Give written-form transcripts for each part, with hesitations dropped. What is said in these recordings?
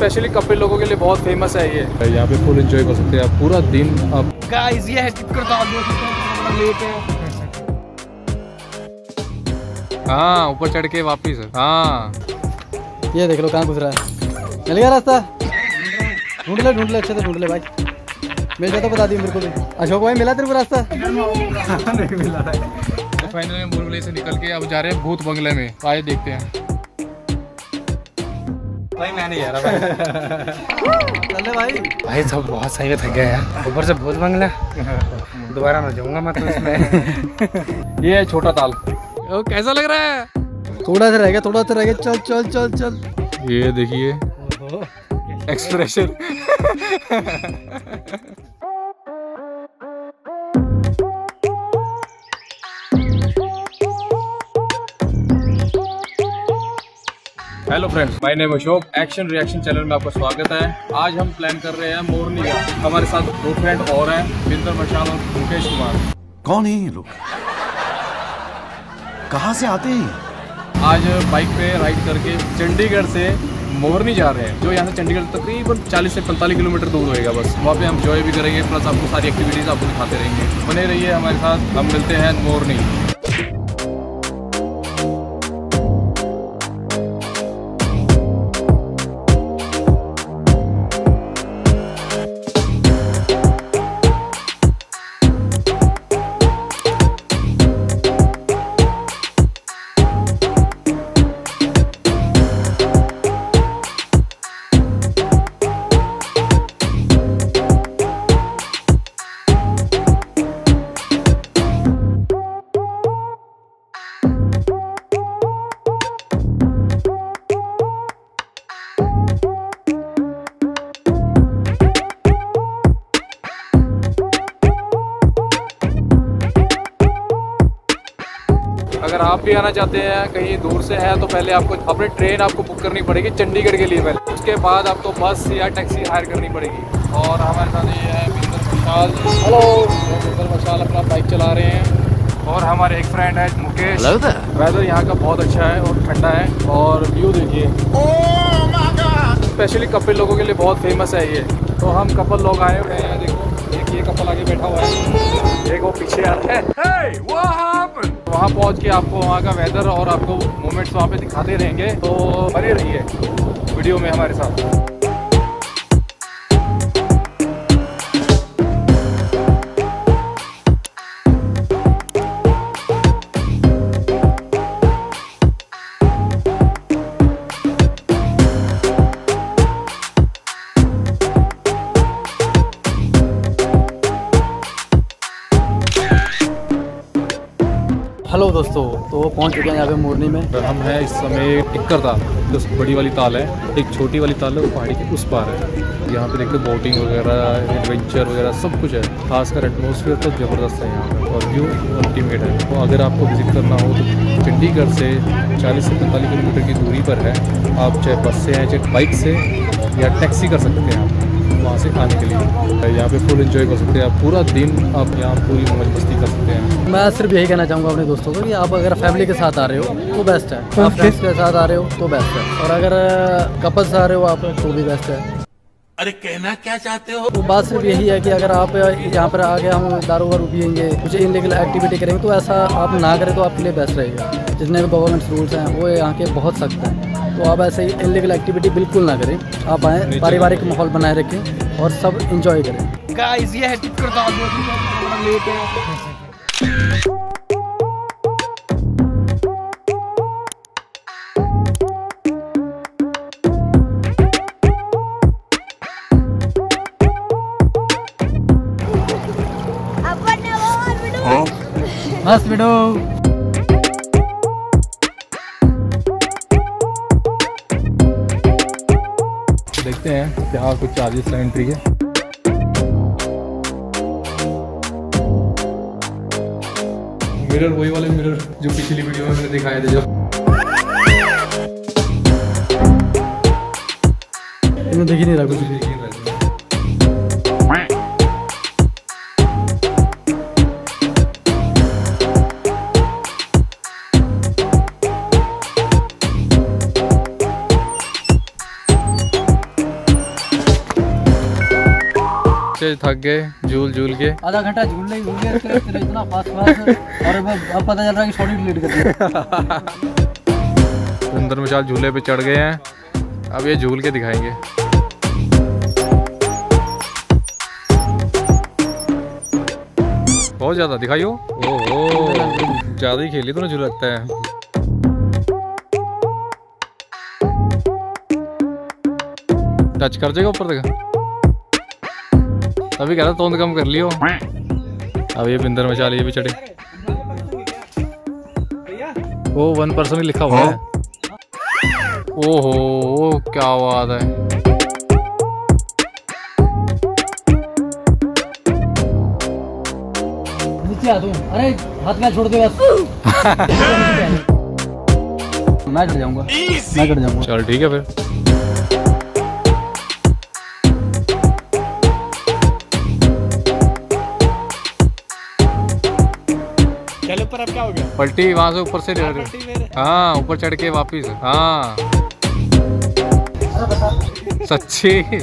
Specially couple लोगों के लिए बहुत फेमस है ये। यहाँ पे फुल एंजॉय कर सकते हैं आप पूरा दिन। आप गाइस ये है टिक्कर ताल। हाँ ऊपर चढ़ के वापिस। हाँ ये देख लो कहाँ घुस रहा है। चल गया रास्ता, ढूंढ ले अच्छे से, ढूंढ ले भाई। मिल जाए तो बता दिए मेरे को भी। अशोक भाई मिला तेरे को रास्ता? नहीं मिला। फाइनली भूत बंगले से निकल के अब जा रहे हैं भूत बंगले में। आइए देखते हैं भाई। मैं नहीं जा रहा भाई। चले भाई सब बहुत सही में थक गए यार। ऊपर से भूत बंगला, दोबारा ना जाऊंगा मैं तो इसमें। ये है छोटा ताल। कैसा लग रहा है? थोड़ा सा रह गया, थोड़ा सा रह गया। चल चल चल चल। ये देखिए expression. Hello friends, my name Ashok. Action reaction channel में आपका स्वागत है। आज हम प्लान कर रहे हैं मोरनी का। हमारे साथ दो फ्रेंड और हैं, मशाल और मुकेश कुमार। कौन है ये लोग, कहाँ से आते हैं? आज बाइक पे राइड करके चंडीगढ़ से मोरनी जा रहे हैं, जो यहाँ से चंडीगढ़ तकरीबन 40 से 45 किलोमीटर दूर होएगा। बस वहाँ पे हम एंजॉय भी करेंगे, प्लस आपको सारी एक्टिविटीज आपको दिखाते रहेंगे। बने रहिए हमारे साथ। हम मिलते हैं मोरनी। अगर आप भी आना चाहते हैं, कहीं दूर से है, तो पहले आपको अपनी ट्रेन आपको बुक करनी पड़ेगी चंडीगढ़ के लिए पहले। उसके बाद आपको बस या टैक्सी हायर करनी पड़ेगी। और हमारे साथ ये है मशाल। हेलो मशाल अपना बाइक चला रहे हैं। और हमारे एक फ्रेंड है मुकेश। वेदर यहाँ का बहुत अच्छा है और ठंडा है। और व्यू देखिए, स्पेशली कपल लोगों के लिए बहुत फेमस है ये। तो हम कपल लोग आए हुए हैं। देखो एक ये कपल आगे बैठा हुआ है, एक वो पीछे आ रहा है। वहाँ पहुँच के आपको वहाँ का वेदर और आपको मोमेंट्स वहाँ पे दिखाते रहेंगे। तो बने रहिए वीडियो में हमारे साथ। हेलो दोस्तों, तो पहुंच चुके हैं यहाँ पे मोरनी में। हम हैं इस समय टिक्कर ताल। जो बड़ी वाली ताल है, एक छोटी वाली ताल है, वो पहाड़ी के उस पार है। यहाँ पे देखते बोटिंग वगैरह, एडवेंचर वगैरह सब कुछ है। खासकर एटमोसफियर तो ज़बरदस्त है यहाँ का और व्यू अल्टीमेट है। तो अगर आपको विजिट करना हो तो चंडीगढ़ से 40 से 45 किलोमीटर की दूरी पर है। आप चाहे बस से हैं, चाहे बाइक से, या टैक्सी कर सकते हैं आप वहाँ से आने के लिए। यहाँ पे फुल एंजॉय कर सकते हैं आप पूरा दिन। आप यहाँ पूरी मौज मस्ती कर सकते हैं। मैं सिर्फ यही कहना चाहूँगा अपने दोस्तों को कि आप अगर फैमिली के साथ आ रहे हो तो बेस्ट है, आप फ्रेंड्स के साथ आ रहे हो तो बेस्ट है, और अगर कपल्स आ रहे हो आप तो भी बेस्ट है। अरे कहना क्या चाहते हो? तो बात सिर्फ यही है कि अगर आप यहाँ पर आ गए, हम दारू वारू पियेंगे, कुछ इलीगल एक्टिविटी करेंगे, तो ऐसा आप ना करें तो आपके लिए बेस्ट रहेगा। जितने भी गवर्नमेंट रूल्स हैं वो यहाँ के बहुत सख्त हैं। तो आप ऐसे ही इलीगल एक्टिविटी बिल्कुल ना करें। आप आएँ, पारिवारिक माहौल बनाए रखें और सब इंजॉय करें। गाइस ये है टिक्कर ताल। बस वीडियो देखते हैं क्या कुछ चार्जेस है एंट्री के। मिरर वही वाले मिरर जो पिछली वीडियो में मैंने दिखाए थे। जब देखी नहीं रहा कुछ। बच्चे थक गए झूल झूल के, आधा घंटा झूलने ही झूल गए इतना फास्ट और अब पता चल रहा है कि शॉर्ट डिलीट कर दिया। सुंदर मशाल झूले पे चढ़ गए हैं, अब ये झूल के दिखाएंगे। बहुत ज्यादा दिखाई हो, ओहो ज्यादा ही खेली तो ना झूल लगता है। टच कर जाएगा ऊपर तक, अभी कह रहा तोंद कम कर लियो। अब ये बिंदर मचाल ये भी चढ़े, वो 1 पर्सन ही लिखा हुआ है। ओहो क्या बात है, नीचे आ तू, अरे हाथ में छोड़ दे बस। मैं चढ़ जाऊंगा, मैं चढ़ जाऊंगा। चल ठीक है फिर। पर अब क्या हो गया? पलटी वहाँ से ऊपर से ले रहे, हाँ ऊपर चढ़ के वापिस, हाँ सच्ची। ओए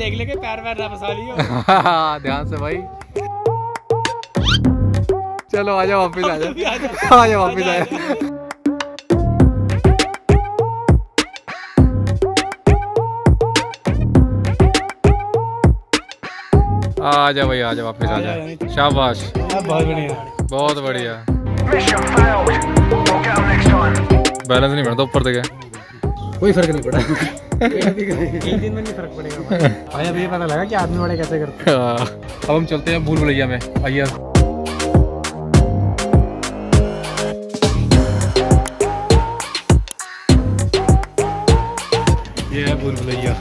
देख ले के पैर पैर ना फंसा लियो। ध्यान से भाई, चलो आजा वापिस, आजा आजा वापिस आजा। आजा भाई आजा वापस आजा, शाबाश बहुत बढ़िया, बहुत बढ़िया। बैलेंस नहीं बनता ऊपर तक, कोई फर्क नहीं पड़ा। एक दिन में नहीं फर्क पड़ेगा भाई, अब ये पता लगा कि आदमी बड़े कैसे करते हैं। अब हम चलते हैं भूल भुलैया में, आइए। ये है भूल भुलैया,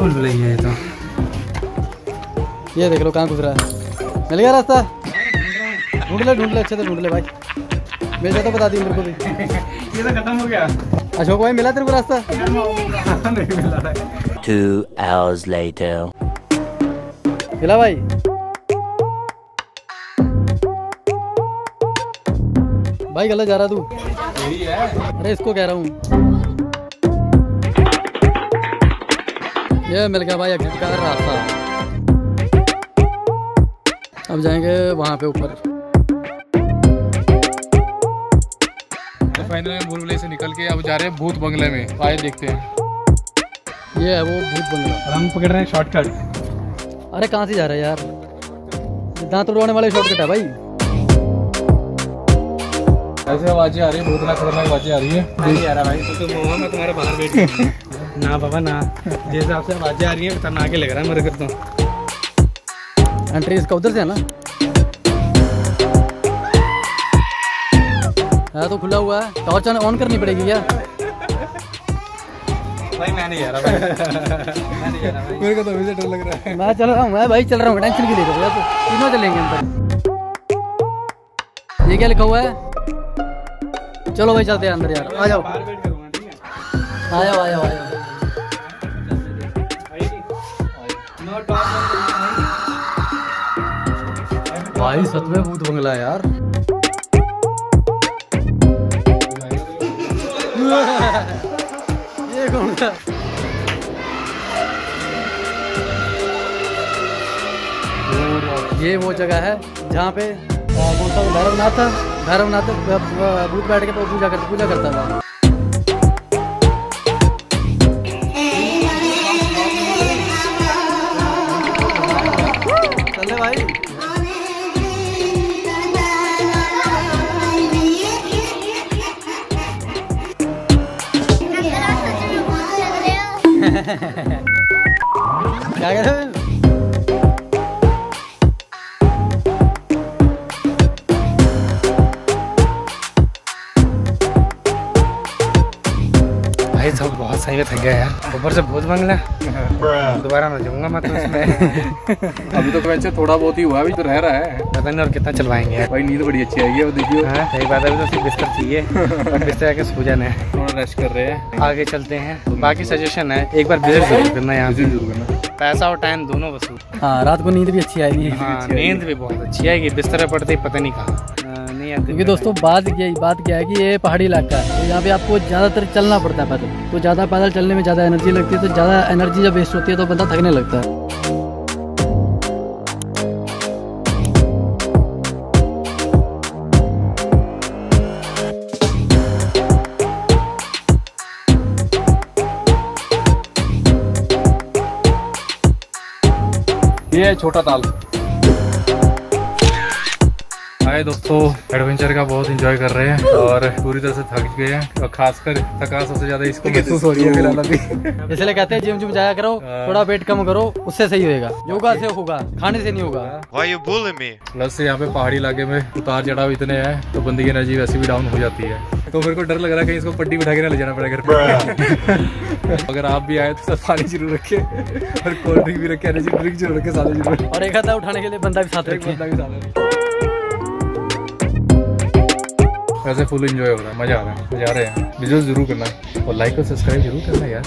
भूल भुलैया है। तो ये देख लो कहाँ घुस रहा है, मिल गया रास्ता, ढूंढ ले अच्छे से, ढूंढ ले भाई, मैं तो बता दी मेरे को भी। ये तो खत्म हो गया। अशोक भाई मिला तेरे को रास्ता? नहीं मिला। 2 hours later मिला भाई? भाई गलत जा रहा तू, अरे इसको कह रहा हूँ। ये मिल गया भाई एग्जिट का रास्ता, अब जाएंगे वहाँ पे ऊपर। फाइनली भूल भुलैया से निकल के अब जा रहे हैं भूत बंगले में, आए देखते हैं। ये है वो भूत बंगला, हम पकड़ रहे हैं शॉर्टकट। अरे कहाँ से जा रहा है यार, दांत तोड़वाने वाले शॉर्टकट है भाई। ऐसे आवाजें आ रही है, बहुत ना खतरनाक आवाजें आ रही है। नहीं आ रहा भाई, तो मोह में तुम्हारे बाहर बैठे ना बाबा ना, जैसे हिसाब से आवाजें आ रही है खतरनाक आगे लग रहा है मेरे को तो। एंट्री इसका उधर से है ना, हाँ तो खुला हुआ है, टॉर्च ऑन करनी पड़ेगी क्या? भाई मैं नहीं आ रहा भाई, मेरे को तो अभी से डर लग रहा है। मैं चल रहा हूँ, मैं भाई चल रहा हूँ, टेंशन की ले रहा हूँ, तीनों चलेंगे अंदर। ये क्या लिखा हुआ है? चलो भाई चलते हैं अंदर यार, आ जाओ आ जाओ आ जाओ आ जाओ। भाई सच में भूत बंगला है यार। ये कौन था? ये वो जगह है जहाँ पे भैरवनाथ था, भैरवनाथ भूत बैठ के पूजा करता था। चले भाई क्या कहते हैं? भाई सब बहुत सही में थक गया यार, ऊपर से भूत बंगला, दोबारा ना जाऊंगा मैं तो इसमें। अभी तो वैसे थोड़ा बहुत ही हुआ, अभी तो रह रहा है, पता नहीं और कितना चलवाएंगे यार। भाई नींद बड़ी अच्छी आई है वो देखियो। हाँ सही बात है, अभी तो सिर्फ बिस्तर चाहिए, बिस्तर आके सो जाना है, थोड़ा रेस्ट कर रहे हैं। आगे चलते हैं, बाकी सजेशन है एक बार विजिट जरूर करना, यहाँ विजिट जरूर करना। पैसा और टाइम दोनों वसूल। हाँ, रात को नींद भी अच्छी आएगी। हाँ, नींद भी बहुत अच्छी आएगी, बिस्तर पड़ते ही पता नहीं कहाँ नहीं आती। क्योंकि दोस्तों बात क्या है कि ये पहाड़ी इलाका है, यहाँ पे आपको ज़्यादातर चलना पड़ता है पैदल, तो ज़्यादा पैदल चलने में ज़्यादा एनर्जी लगती है, तो ज़्यादा एनर्जी जब वेस्ट होती है तो बंदा थकने लगता है। ये है छोटा ताल। हाय दोस्तों, एडवेंचर का बहुत एंजॉय कर रहे हैं और पूरी तरह से थक गए हैं, और खासकर थकान सबसे ज्यादा इसको महसूस हो रही है फिलहाल अभी। इसलिए कहते हैं जिम जिम जाया करो, थोड़ा वेट कम करो, उससे सही होएगा। योगा से होगा, खाने से नहीं होगा। वाई यू बोल मी। प्लस यहाँ पे पहाड़ी इलाके में उतार चढ़ाव इतने हैं तो बंदी की एनर्जी वैसे भी डाउन हो जाती है, तो मेरे को डर लग रहा है कि इसको पट्टी बिठा के ना ले जाना पड़ेगा घर पे। अगर आप भी आए तो पानी जरूर रखे और कोल्ड ड्रिंक भी रखे, एनर्जी ड्रिंक जरूर रखे साथ में, और एक हाथ उठाने के लिए बंदा भी साथ। वैसे फुल एंजॉय हो रहा है, मजा आ रहा है, मजा आ रहे हैं। वीडियो जरूर करना और लाइक और सब्सक्राइब जरूर करना यार।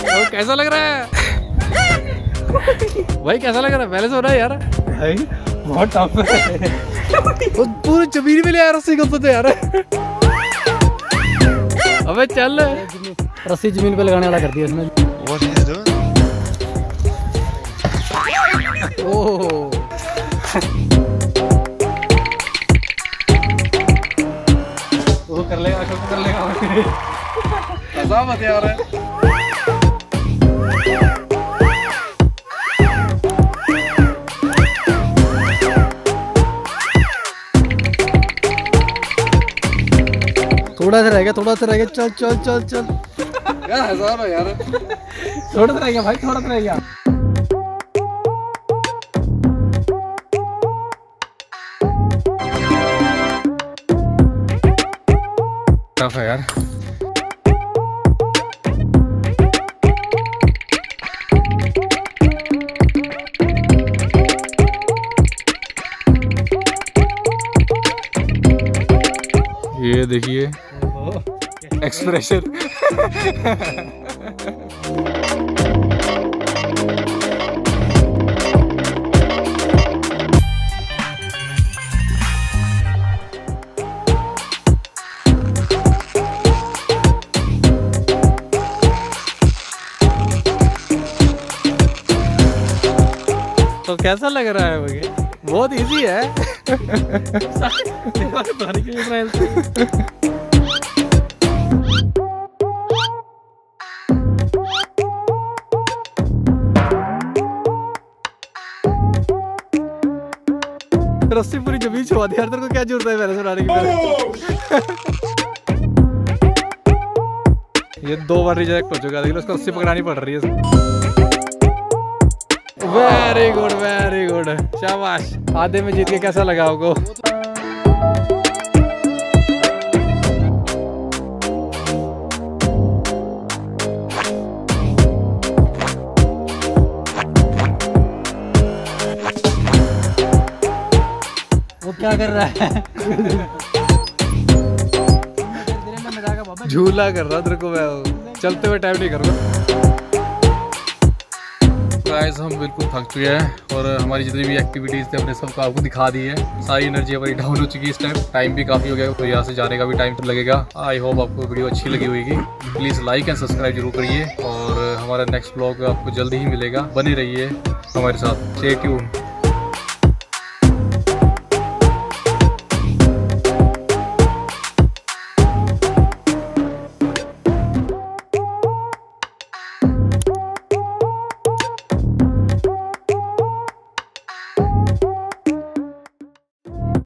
तो कैसा लग रहा है भाई, कैसा लग रहा है? पहले से हो रहा है यार भाई, बहुत टफ है। वो पूरी चबीरी में ले यार, रस्सी कब तो यार। अबे चल, रस्सी जमीन पे लगाने वाला कर दिया इसने। What is doing? ओह कर लेगा, अशोक कर लेगा। मजा मत आ रहा है। थोड़ा सा रह गया, चल यार, हजार हो यार। थोड़ा सा रह गया भाई। टफ है यार। ये देखिए एक्सप्रेशन। तो कैसा लग रहा है? मुझे बहुत इजी है। रस्सी पूरी जमीन छुआ दी यार, तेरे को क्या जरूरत है पहले सुनाने की? ये 2 बार रिजेक्ट हो चुका है, लेकिन उसको रस्सी पकड़ानी पड़ रही है। वेरी गुड, शाबाश। आधे में जीत के कैसा लगा आपको? वो क्या कर रहा है? झूला कर रहा, तेरे को मैं चलते हुए टाइम नहीं करूँगा। गाइस, हम बिल्कुल थक चुके हैं और हमारी जितनी भी एक्टिविटीज़ थे हमने सबको आपको दिखा दी है। सारी एनर्जी हमारी डाउन हो चुकी है इस टाइम, टाइम भी काफ़ी हो गया, तो यहाँ से जाने का भी टाइम लगेगा। आई होप आपको वीडियो अच्छी लगी होगी। प्लीज़ लाइक एंड सब्सक्राइब जरूर करिए और हमारा नेक्स्ट ब्लॉग आपको जल्दी ही मिलेगा। बने रहिए हमारे साथ, स्टे ट्यून्ड।